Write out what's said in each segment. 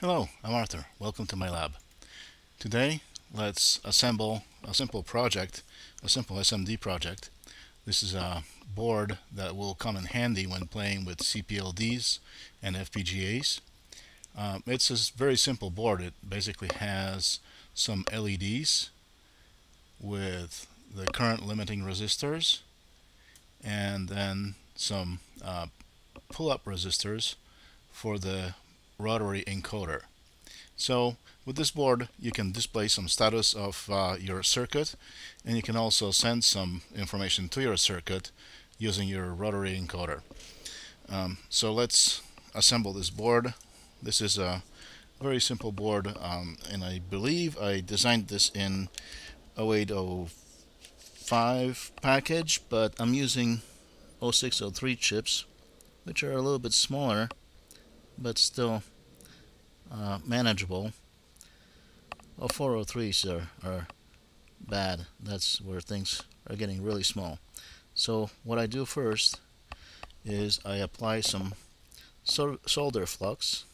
Hello, I'm Arthur. Welcome to my lab. Today, let's assemble a simple project, a simple SMD project. This is a board that will come in handy when playing with CPLDs and FPGAs. It's a very simple board. It basically has some LEDs with the current limiting resistors and then some pull-up resistors for the rotary encoder. So with this board you can display some status of your circuit, and you can also send some information to your circuit using your rotary encoder. So let's assemble this board. This is a very simple board, and I believe I designed this in 0805 package, but I'm using 0603 chips, which are a little bit smaller but still manageable. 403s are bad. That's where things are getting really small. So what I do first is I apply some solder flux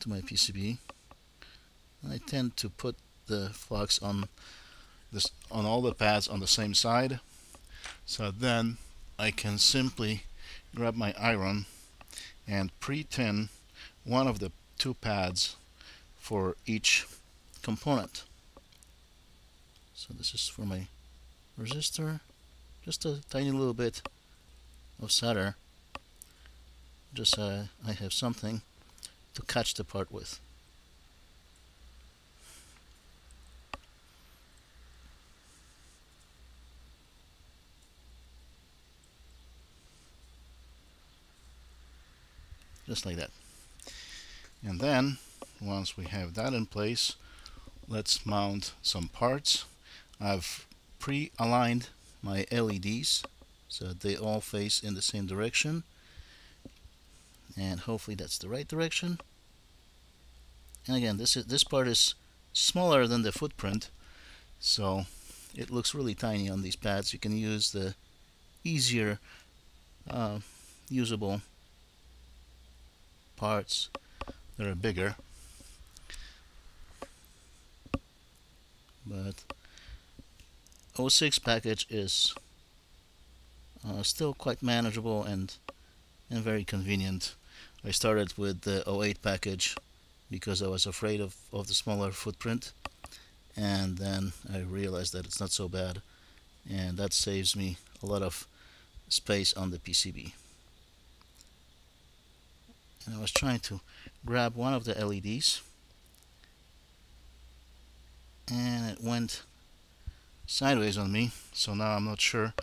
to my PCB. I tend to put the flux on all the pads on the same side. So then I can simply grab my iron and pre-tin one of the two pads for each component. So this is for my resistor, just a tiny little bit of solder, just I have something to catch the part with. Just like that. And then once we have that in place, let's mount some parts. I've pre-aligned my LEDs so that they all face in the same direction, and hopefully that's the right direction. And again, this part is smaller than the footprint, so it looks really tiny on these pads. You can use the easier usable parts that are bigger, but 06 package is still quite manageable and very convenient. I started with the 08 package because I was afraid of the smaller footprint, and then I realized that it's not so bad, and that saves me a lot of space on the PCB. And I was trying to grab one of the LEDs, and it went sideways on me, so now I'm not sure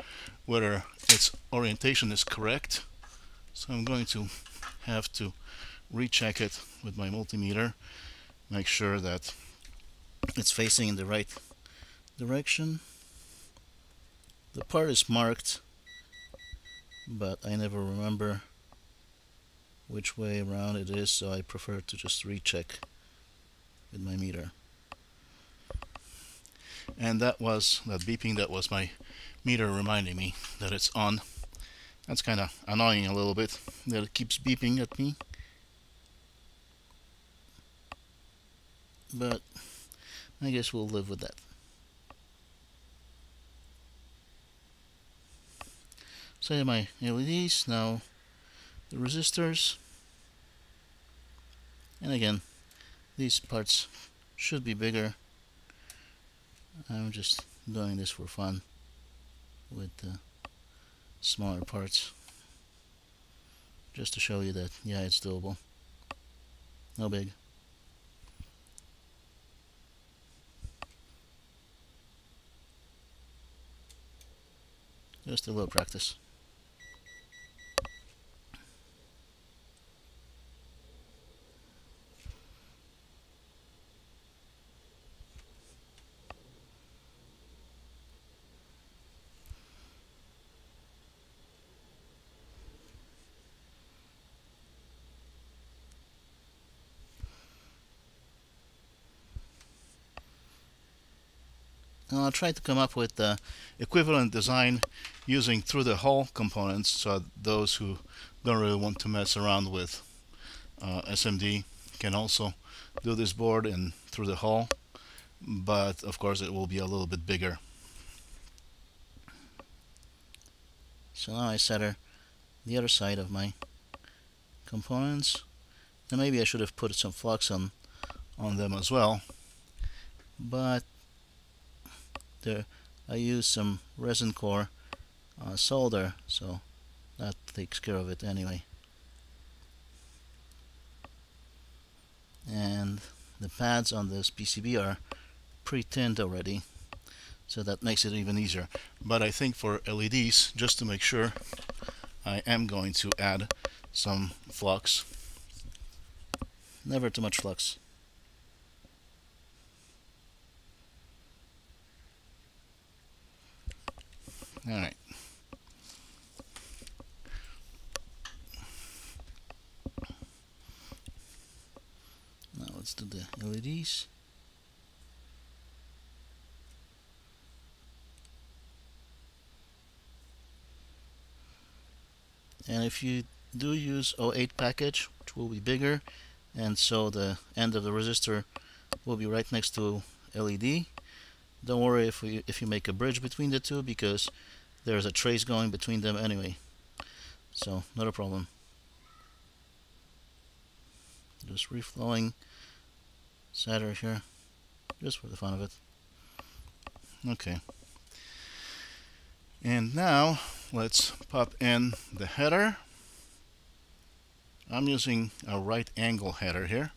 whether its orientation is correct, so I'm going to have to recheck it with my multimeter, make sure that it's facing in the right direction. The part is marked, but I never remember which way around it is, so I prefer to just recheck with my meter. And that beeping, that was my meter reminding me that it's on. That's kind of annoying a little bit that it keeps beeping at me, but I guess we'll live with that. So I have my LEDs now, the resistors, and again these parts should be bigger. I'm just doing this for fun with the smaller parts, just to show you that yeah, it's doable, no big. Just a little practice. And I'll try to come up with the equivalent design using through-the-hole components, so those who don't really want to mess around with SMD can also do this board and through the hole, but of course it will be a little bit bigger. So now I set her the other side of my components. Now maybe I should have put some flux on them as well, but there I used some resin core solder, so that takes care of it anyway. And the pads on this PCB are pre-tinned already, so that makes it even easier. But I think for LEDs, just to make sure, I am going to add some flux. Never too much flux. All right. Now let's do the LEDs. And if you do use 08 package, which will be bigger, and so the end of the resistor will be right next to LED. Don't worry if you make a bridge between the two, because there's a trace going between them anyway, so not a problem. Just reflowing solder here, just for the fun of it. Okay. And now let's pop in the header. I'm using a right angle header here,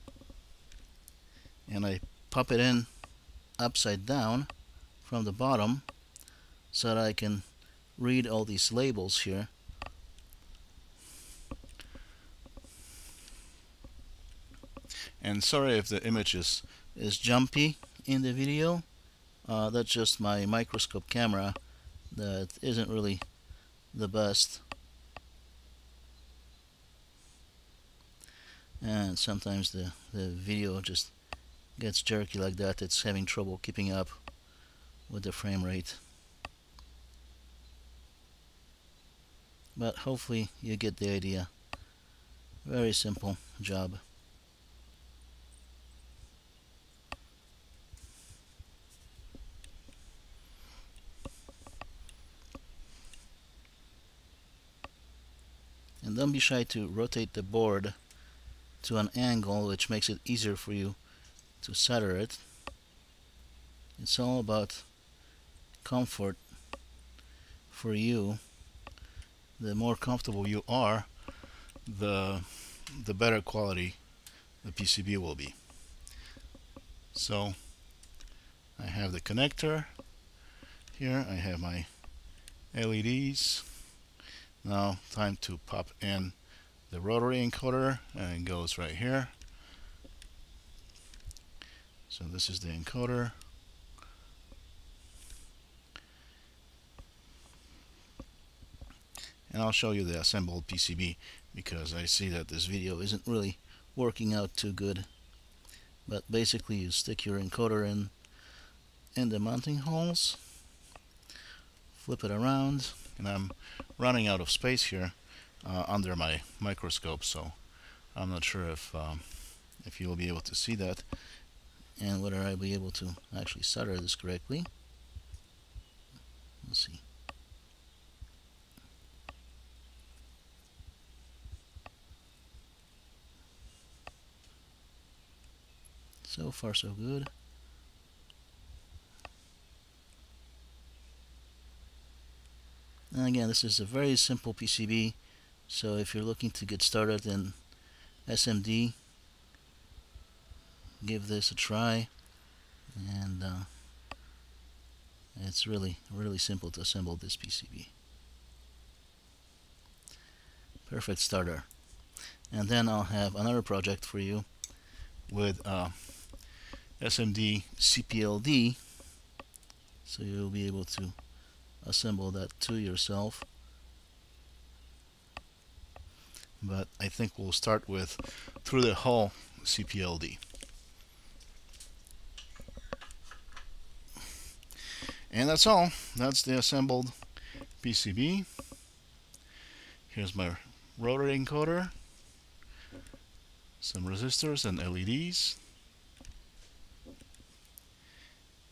and I pop it in upside down from the bottom so that I can read all these labels here. And sorry if the image is jumpy in the video, that's just my microscope camera that isn't really the best, and sometimes the video just gets jerky like that. It's having trouble keeping up with the frame rate, but hopefully you get the idea. Very simple job. And don't be shy to rotate the board to an angle, which makes it easier for you to solder it. It's all about comfort for you. The more comfortable you are, the better quality the PCB will be. So I have the connector here, I have my LEDs. Now time to pop in the rotary encoder, and it goes right here. So this is the encoder. And I'll show you the assembled PCB, because I see that this video isn't really working out too good. But basically you stick your encoder in the mounting holes, flip it around, and I'm running out of space here under my microscope, so I'm not sure if you'll be able to see that, and whether I'll be able to actually solder this correctly. Let's see. So far so good. And again, this is a very simple PCB, so if you're looking to get started in SMD, give this a try, and it's really simple to assemble this PCB. Perfect starter. And then I'll have another project for you with SMD CPLD, so you'll be able to assemble that to yourself. But I think we'll start with through the hole CPLD. And that's all. That's the assembled PCB. Here's my rotary encoder. some resistors and LEDs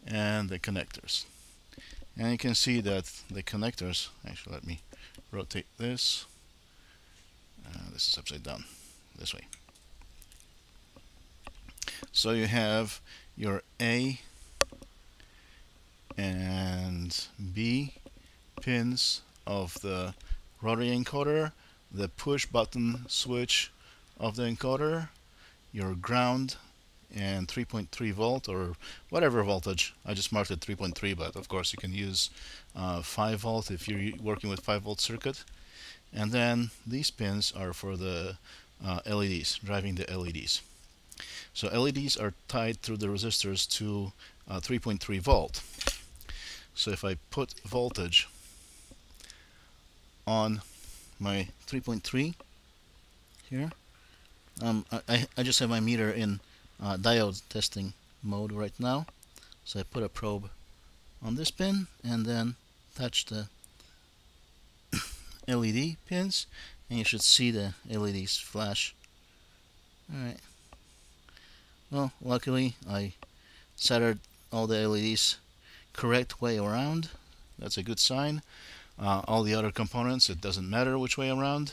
and the connectors. And you can see that the connectors, actually let me rotate this, this is upside down, this way. So you have your A and B pins of the rotary encoder, the push button switch of the encoder, your ground, and 3.3 volt or whatever voltage. I just marked it 3.3, but of course you can use 5 volt if you're working with 5 volt circuit. And then these pins are for the LEDs, driving the LEDs. So LEDs are tied through the resistors to 3.3 volt. So if I put voltage on my 3.3 here, I just have my meter in diode testing mode right now, so I put a probe on this pin and then touch the LED pins, and you should see the LEDs flash. Alright, well, luckily I soldered all the LEDs correct way around. That's a good sign. All the other components, it doesn't matter which way around,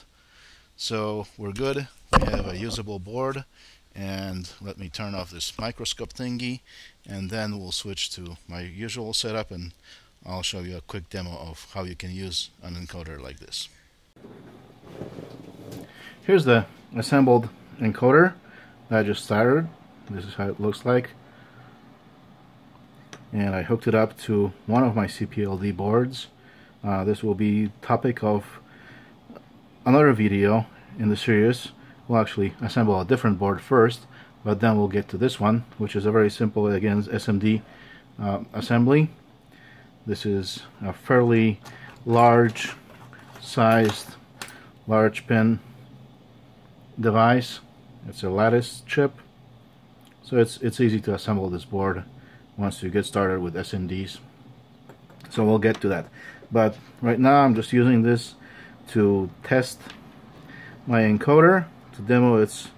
so we're good. We have a usable board. And let me turn off this microscope thingy, and then we'll switch to my usual setup, and I'll show you a quick demo of how you can use an encoder like this. Here's the assembled encoder that I just started. This is how it looks like. And I hooked it up to one of my CPLD boards. This will be topic of another video in the series. We'll actually assemble a different board first, but then we'll get to this one, which is a very simple, again, SMD assembly. This is a fairly large sized, large pin device. It's a Lattice chip, so it's easy to assemble this board once you get started with SMDs. So we'll get to that, but right now I'm just using this to test my encoder, demo its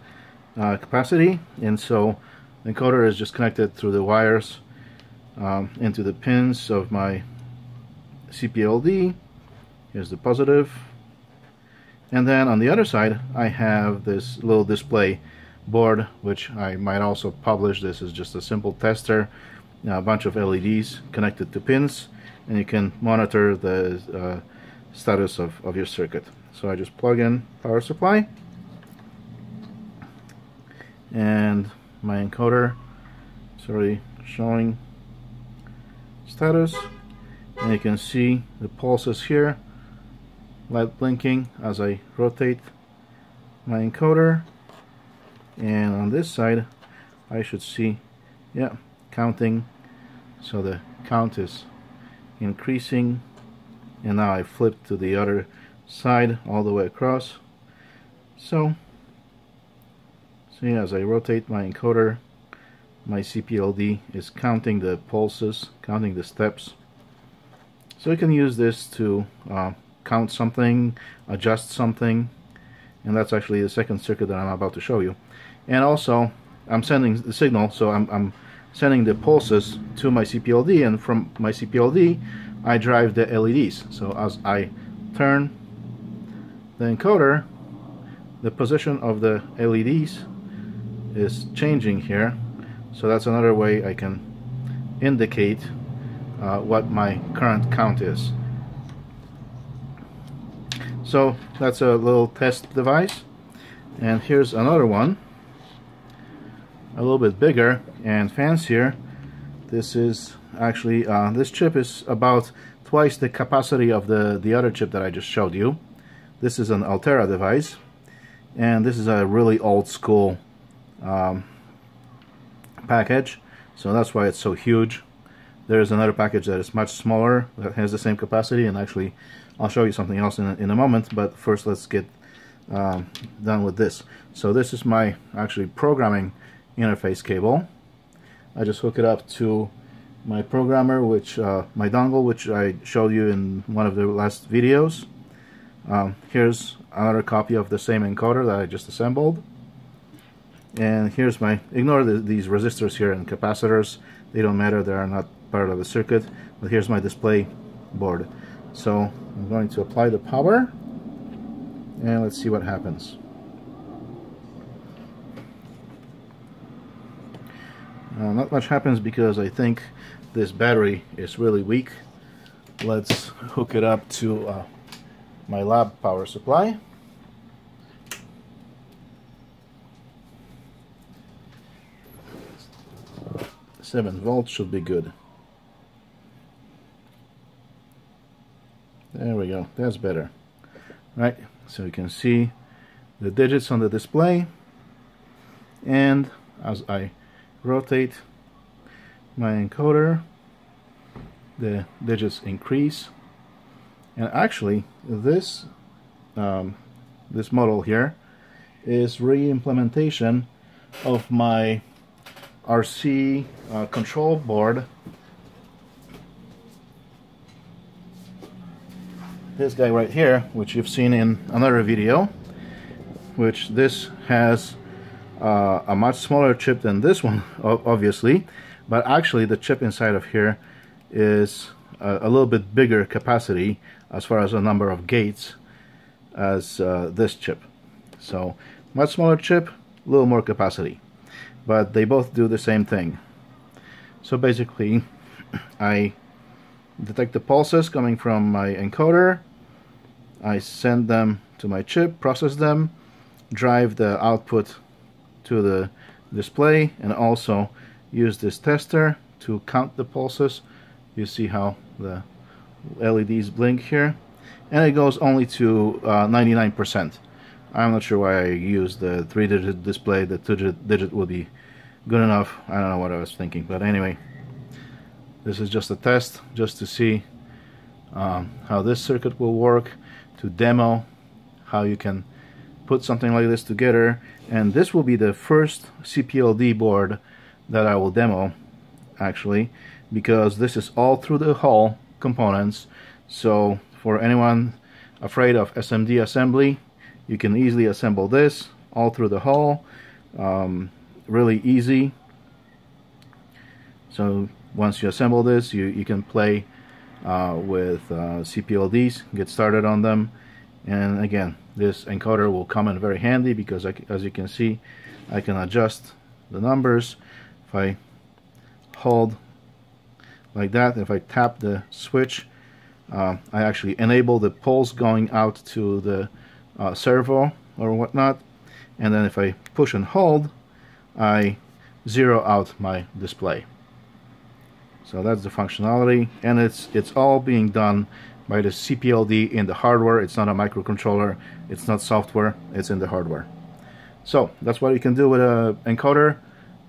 capacity. And so the encoder is just connected through the wires into the pins of my CPLD. Here's the positive, and then on the other side I have this little display board, which I might also publish. This is just a simple tester, a bunch of LEDs connected to pins, and you can monitor the status of your circuit. So I just plug in power supply, and my encoder is already showing status, and you can see the pulses here, light blinking as I rotate my encoder. And on this side I should see, yeah, counting, so the count is increasing. And now I flip to the other side all the way across, so as I rotate my encoder, my CPLD is counting the pulses, counting the steps. So you can use this to count something, adjust something, and that's actually the second circuit that I'm about to show you. And also I'm sending the signal, so I'm sending the pulses to my CPLD, and from my CPLD I drive the LEDs. So as I turn the encoder, the position of the LEDs is changing here, so that's another way I can indicate what my current count is. So that's a little test device, and here's another one, a little bit bigger and fancier. This is actually this chip is about twice the capacity of the other chip that I just showed you. This is an Altera device, and this is a really old school package, so that's why it's so huge. There is another package that is much smaller that has the same capacity, and actually I'll show you something else in a moment, but first let's get done with this. So this is my actually programming interface cable. I just hook it up to my programmer, which my dongle, which I showed you in one of the last videos. Here's another copy of the same encoder that I just assembled. And here's my, ignore these resistors here and capacitors, they don't matter, they are not part of the circuit, but here's my display board. So I'm going to apply the power and let's see what happens. Not much happens because I think this battery is really weak. Let's hook it up to my lab power supply. Seven volts should be good. There we go, that's better. Right, so you can see the digits on the display, and as I rotate my encoder the digits increase. And actually this this model here is re-implementation of my RC control board. This guy right here, which you've seen in another video, which this has a much smaller chip than this one, obviously, but actually the chip inside of here is a little bit bigger capacity as far as the number of gates as this chip. So much smaller chip, a little more capacity. But they both do the same thing. So basically I detect the pulses coming from my encoder, I send them to my chip, process them, drive the output to the display, and also use this tester to count the pulses. You see how the LEDs blink here, and it goes only to 99%. I'm not sure why I used the 3-digit display, the 2-digit would be good enough. I don't know what I was thinking, but anyway, this is just a test, just to see how this circuit will work, to demo how you can put something like this together. And this will be the first CPLD board that I will demo, actually, because this is all through the hull components. So for anyone afraid of SMD assembly, you can easily assemble this all through the hull, really easy. So once you assemble this, you can play with CPLDs, get started on them. And again, this encoder will come in very handy because as you can see, I can adjust the numbers. If I hold like that, if I tap the switch, I actually enable the pulse going out to the servo or whatnot, and then if I push and hold, I zero out my display. So that's the functionality, and it's all being done by the CPLD in the hardware. It's not a microcontroller, it's not software, it's in the hardware. So that's what you can do with an encoder.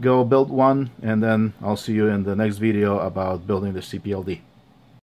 Go build one, and then I'll see you in the next video about building the CPLD.